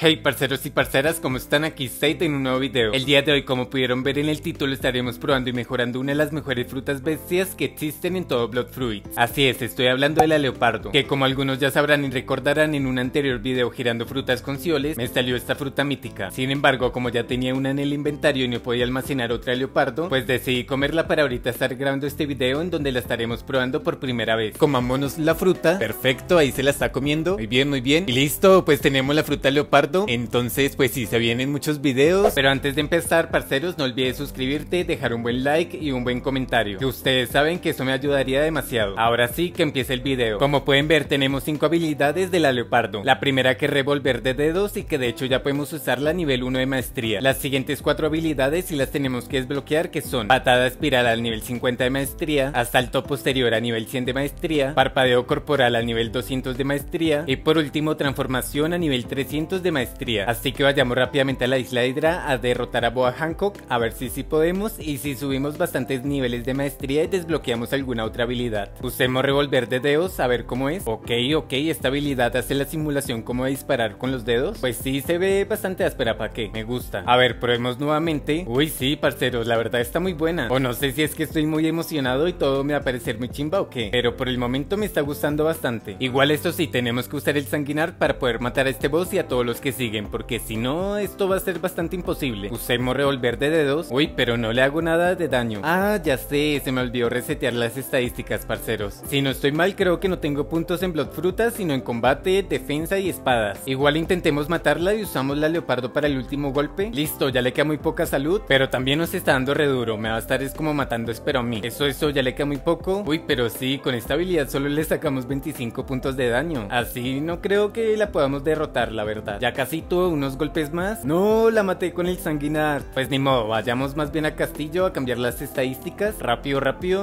Hey parceros y parceras, ¿cómo están? Aquí Seith en un nuevo video. El día de hoy, como pudieron ver en el título, estaremos probando y mejorando una de las mejores frutas bestias que existen en todo Blood Fruits. Así es, estoy hablando de la Leopardo, que como algunos ya sabrán y recordarán, en un anterior video girando frutas con Cioles, me salió esta fruta mítica. Sin embargo, como ya tenía una en el inventario y no podía almacenar otra Leopardo, pues decidí comerla para ahorita estar grabando este video en donde la estaremos probando por primera vez. Comámonos la fruta, perfecto, ahí se la está comiendo, muy bien, y listo, pues tenemos la fruta Leopardo. Entonces pues sí, se vienen muchos videos. Pero antes de empezar, parceros, no olvides suscribirte, dejar un buen like y un buen comentario, que ustedes saben que eso me ayudaría demasiado. Ahora sí que empiece el video. Como pueden ver, tenemos 5 habilidades de la Leopardo. La primera, que es revolver de dedos, y que de hecho ya podemos usarla a nivel 1 de maestría. Las siguientes 4 habilidades sí las tenemos que desbloquear, que son patada espiral al nivel 50 de maestría, asalto posterior a nivel 100 de maestría, parpadeo corporal al nivel 200 de maestría, y por último transformación a nivel 300 de maestría. Así que vayamos rápidamente a la isla Hydra a derrotar a Boa Hancock, a ver si sí podemos y si subimos bastantes niveles de maestría y desbloqueamos alguna otra habilidad. Usemos revolver de dedos a ver cómo es. Ok, esta habilidad hace la simulación como de disparar con los dedos. Pues sí, se ve bastante áspera, ¿para qué? Me gusta. A ver, probemos nuevamente. Uy, sí, parceros, la verdad está muy buena. O no sé si es que estoy muy emocionado y todo me va a parecer muy chimba o qué, pero por el momento me está gustando bastante. Igual esto sí, tenemos que usar el sanguinar para poder matar a este boss y a todos los que siguen, porque si no, esto va a ser bastante imposible. Usemos revolver de dedos. Uy, pero no le hago nada de daño. Ah, ya sé, se me olvidó resetear las estadísticas, parceros. Si no estoy mal, creo que no tengo puntos en Blood Fruits, sino en combate, defensa y espadas. Igual intentemos matarla y usamos la Leopardo para el último golpe. Listo, ya le queda muy poca salud, pero también nos está dando re duro. Me va a estar es como matando, espero a mí. Eso, ya le queda muy poco. Uy, pero sí, con esta habilidad solo le sacamos 25 puntos de daño. Así no creo que la podamos derrotar, la verdad. Ya casi tuvo unos golpes más. No, la maté con el sanguinar. Pues ni modo, vayamos más bien a castillo a cambiar las estadísticas. Rápido.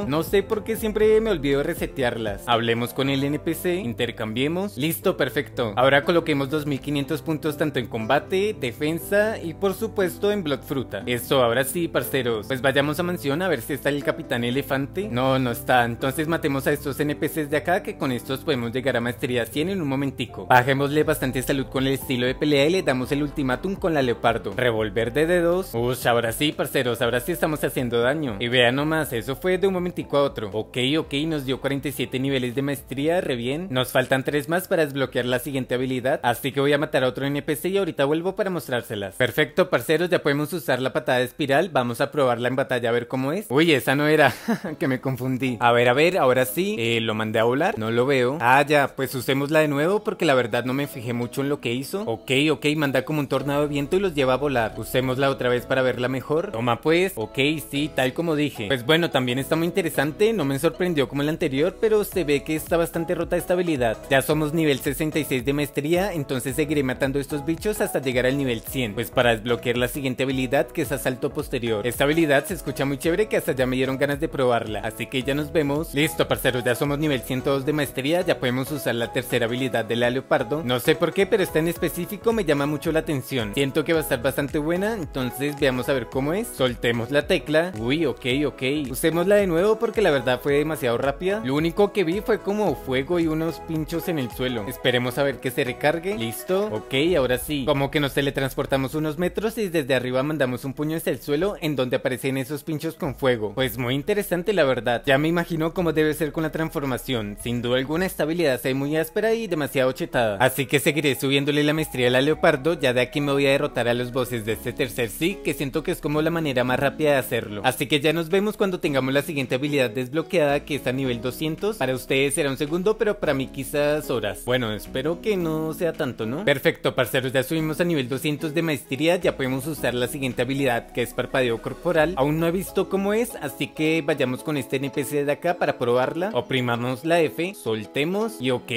No sé por qué siempre me olvido resetearlas. Hablemos con el NPC, intercambiemos. Listo, perfecto. Ahora coloquemos 2500 puntos tanto en combate, defensa y por supuesto en Blood Fruta. Eso, ahora sí, parceros. Pues vayamos a mansión a ver si está el capitán elefante. No está. Entonces matemos a estos NPCs de acá, que con estos podemos llegar a maestría 100 en un momentico. Bajémosle bastante salud con el estilo de pelea y le damos el ultimátum con la Leopardo. Revolver de dedos. Ush, ahora sí, parceros, ahora sí estamos haciendo daño. Y vean nomás, eso fue de un momentico a otro. Ok, nos dio 47 niveles de maestría, re bien. Nos faltan 3 más para desbloquear la siguiente habilidad, así que voy a matar a otro NPC y ahorita vuelvo para mostrárselas. Perfecto, parceros, ya podemos usar la patada de espiral. Vamos a probarla en batalla a ver cómo es. Uy, esa no era, que me confundí. A ver, ahora sí, lo mandé a volar. No lo veo. Ah, ya, pues usémosla de nuevo, porque la verdad no me fijé mucho en lo que hizo. Ok, manda como un tornado de viento y los lleva a volar. Usémosla otra vez para verla mejor. Toma pues. Ok, sí, tal como dije. Pues bueno, también está muy interesante. No me sorprendió como el anterior, pero se ve que está bastante rota esta habilidad. Ya somos nivel 66 de maestría, entonces seguiré matando estos bichos hasta llegar al nivel 100, pues para desbloquear la siguiente habilidad, que es asalto posterior. Esta habilidad se escucha muy chévere, que hasta ya me dieron ganas de probarla. Así que ya nos vemos. Listo, parceros, ya somos nivel 102 de maestría. Ya podemos usar la tercera habilidad de la Leopardo. No sé por qué, pero está en específico me llama mucho la atención. Siento que va a estar bastante buena, entonces veamos a ver cómo es. Soltemos la tecla. Uy, ok. Usémosla de nuevo porque la verdad fue demasiado rápida. Lo único que vi fue como fuego y unos pinchos en el suelo. Esperemos a ver que se recargue. Listo. Ok, ahora sí. Como que nos teletransportamos unos metros y desde arriba mandamos un puño hacia el suelo en donde aparecen esos pinchos con fuego. Pues muy interesante, la verdad. Ya me imagino cómo debe ser con la transformación. Sin duda alguna, esta habilidad se ve muy áspera y demasiado chetada. Así que seguiré subiéndole la maestría la Leopardo. Ya de aquí me voy a derrotar a los bosses de este tercer Seith, que siento que es como la manera más rápida de hacerlo. Así que ya nos vemos cuando tengamos la siguiente habilidad desbloqueada, que es a nivel 200. Para ustedes será un segundo, pero para mí quizás horas. Bueno, espero que no sea tanto, ¿no? Perfecto, parceros, ya subimos a nivel 200 de maestría. Ya podemos usar la siguiente habilidad, que es parpadeo corporal. Aún no he visto cómo es, así que vayamos con este NPC de acá para probarla. Oprimamos la F, soltemos y ok.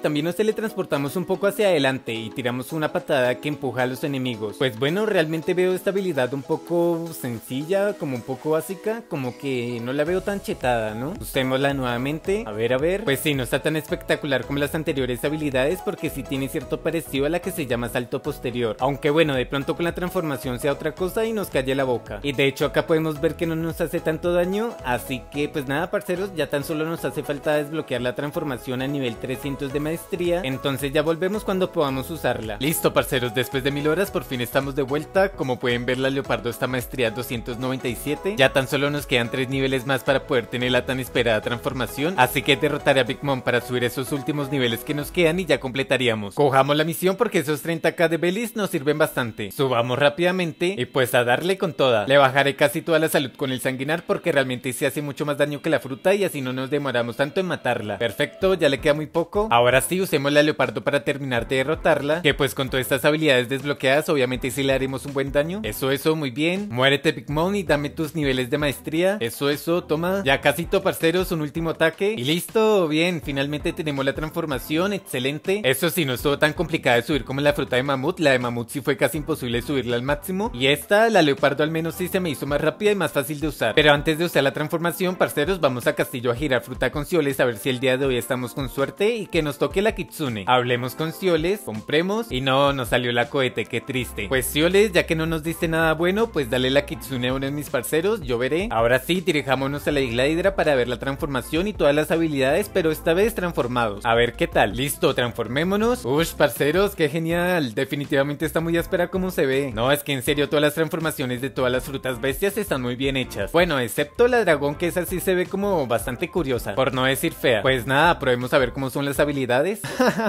También nos teletransportamos un poco hacia adelante y tiramos una patada que empuja a los enemigos. Pues bueno, realmente veo esta habilidad un poco sencilla, como un poco básica, como que no la veo tan chetada, ¿no? Usémosla nuevamente. A ver. Pues sí, no está tan espectacular como las anteriores habilidades, porque sí tiene cierto parecido a la que se llama salto posterior. Aunque bueno, de pronto con la transformación sea otra cosa y nos calle la boca. Y de hecho acá podemos ver que no nos hace tanto daño, así que pues nada, parceros, ya tan solo nos hace falta desbloquear la transformación a nivel 300 de maestría. Entonces ya volvemos cuando podamos usarla. isla. Listo, parceros, después de 1000 horas por fin estamos de vuelta. Como pueden ver, la Leopardo está maestría 297. Ya tan solo nos quedan 3 niveles más para poder tener la tan esperada transformación, así que derrotaré a Big Mom para subir esos últimos niveles que nos quedan y ya completaríamos. Cojamos la misión porque esos 30k de Belis nos sirven bastante. Subamos rápidamente y pues a darle con toda. Le bajaré casi toda la salud con el sanguinar porque realmente se hace mucho más daño que la fruta y así no nos demoramos tanto en matarla. Perfecto, ya le queda muy poco. Ahora sí, usemos la Leopardo para terminar de derrotarla, que pues con todas estas habilidades desbloqueadas obviamente sí le haremos un buen daño. Eso, muy bien. Muérete, Big Mom, y dame tus niveles de maestría. Eso, toma. Ya casito, parceros, un último ataque. Y listo, bien, finalmente tenemos la transformación, excelente. Eso sí, no estuvo tan complicada de subir como la fruta de mamut. La de mamut sí fue casi imposible subirla al máximo. Y esta, la Leopardo, al menos sí se me hizo más rápida y más fácil de usar. Pero antes de usar la transformación, parceros, vamos a Castillo a girar fruta con Cioles, a ver si el día de hoy estamos con suerte y que nos toque la Kitsune. Hablemos con Cioles, compremos. Y no, nos salió la cohete, qué triste. Pues Cioles, ya que no nos dice nada bueno, pues dale la Kitsune a uno de mis parceros, yo veré. Ahora sí, dirijámonos a la isla Hydra para ver la transformación y todas las habilidades, pero esta vez transformados. A ver qué tal. Listo, transformémonos. Ush, parceros, qué genial. Definitivamente está muy áspera como se ve. No, es que en serio todas las transformaciones de todas las frutas bestias están muy bien hechas. Bueno, excepto la dragón, que esa sí se ve como bastante curiosa, por no decir fea. Pues nada, probemos a ver cómo son las habilidades.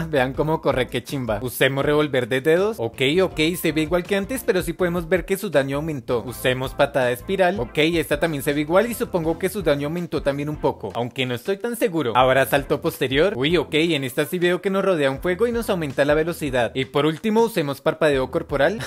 Vean cómo corre, qué chimba. Usemos revolver de dedos. Ok, se ve igual que antes, pero sí podemos ver que su daño aumentó. Usemos patada espiral. Ok, esta también se ve igual y supongo que su daño aumentó también un poco, aunque no estoy tan seguro. Ahora salto posterior. Uy, ok, en esta sí veo que nos rodea un fuego y nos aumenta la velocidad. Y por último, usemos parpadeo corporal.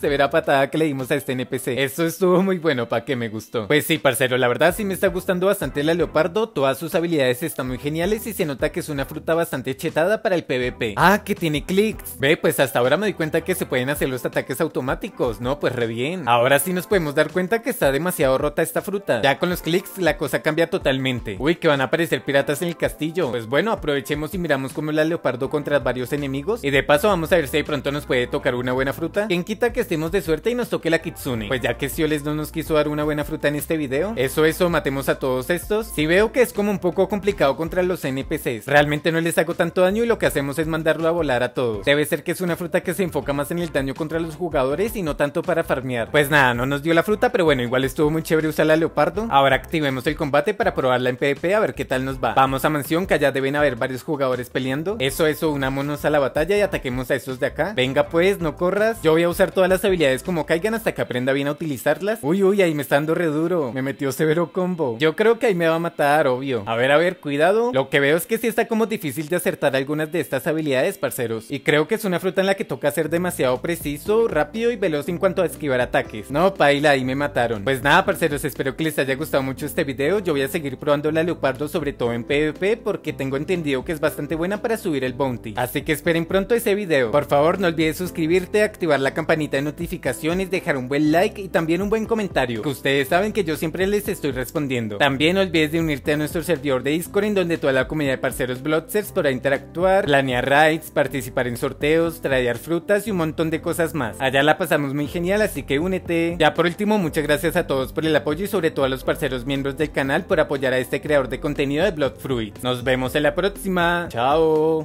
Se verá patada que le dimos a este NPC. Eso estuvo muy bueno, pa' que me gustó. Pues sí, parcero, la verdad sí me está gustando bastante la Leopardo. Todas sus habilidades están muy geniales y se nota que es una fruta bastante chetada para el PvP. Ah, que tiene clics. Ve, pues hasta ahora me doy cuenta que se pueden hacer los ataques automáticos, ¿no? Pues bien. Ahora sí nos podemos dar cuenta que está demasiado rota esta fruta. Ya con los clics la cosa cambia totalmente. Uy, que van a aparecer piratas en el castillo. Pues bueno, aprovechemos y miramos cómo la Leopardo contra varios enemigos. Y de paso vamos a ver si de pronto nos puede tocar una buena fruta. ¿Quién quita que estemos de suerte y nos toque la Kitsune? Pues ya que Cioles no nos quiso dar una buena fruta en este video. Eso, matemos a todos estos. Sí veo que es como un poco complicado contra los NPCs. Realmente no les hago tanto daño y lo que hacemos es mandarlo a volar a todos. Debe ser que es una fruta que se enfoca más en el daño contra los jugadores y no tanto para farmear. Pues nada, no nos dio la fruta, pero bueno, igual estuvo muy chévere usar la Leopardo. Ahora activemos el combate para probarla en PvP, a ver qué tal nos va. Vamos a mansión, que allá deben haber varios jugadores peleando. Eso, unámonos a la batalla y ataquemos a estos de acá. Venga pues, no corras. Yo voy a usar todas las habilidades como caigan hasta que aprenda bien a utilizarlas. Uy, ahí me está dando re duro. Me metió severo combo. Yo creo que ahí me va a matar, obvio. A ver, cuidado. Lo que veo es que sí está como difícil de acertar algunas de estas habilidades, parceros. Y creo que es una fruta en la que toca ser demasiado preciso, rápido y veloz en cuanto a esquivar ataques. No, paila, ahí me mataron. Pues nada, parceros, espero que les haya gustado mucho este video. Yo voy a seguir probando la Leopardo, sobre todo en PvP, porque tengo entendido que es bastante buena para subir el bounty. Así que esperen pronto ese video. Por favor, no olvides suscribirte, activar la campanita de notificaciones, dejar un buen like y también un buen comentario, que ustedes saben que yo siempre les estoy respondiendo. También no olvides de unirte a nuestro servidor de Discord, en donde toda la comunidad de parceros Bloxers podrá interactuar, planear raids, participar en sorteos, tradear frutas y un montón de cosas más. Allá la pasamos muy genial, así que únete. Ya por último, muchas gracias a todos por el apoyo y sobre todo a los parceros miembros del canal por apoyar a este creador de contenido de Blood Fruit. Nos vemos en la próxima. Chao.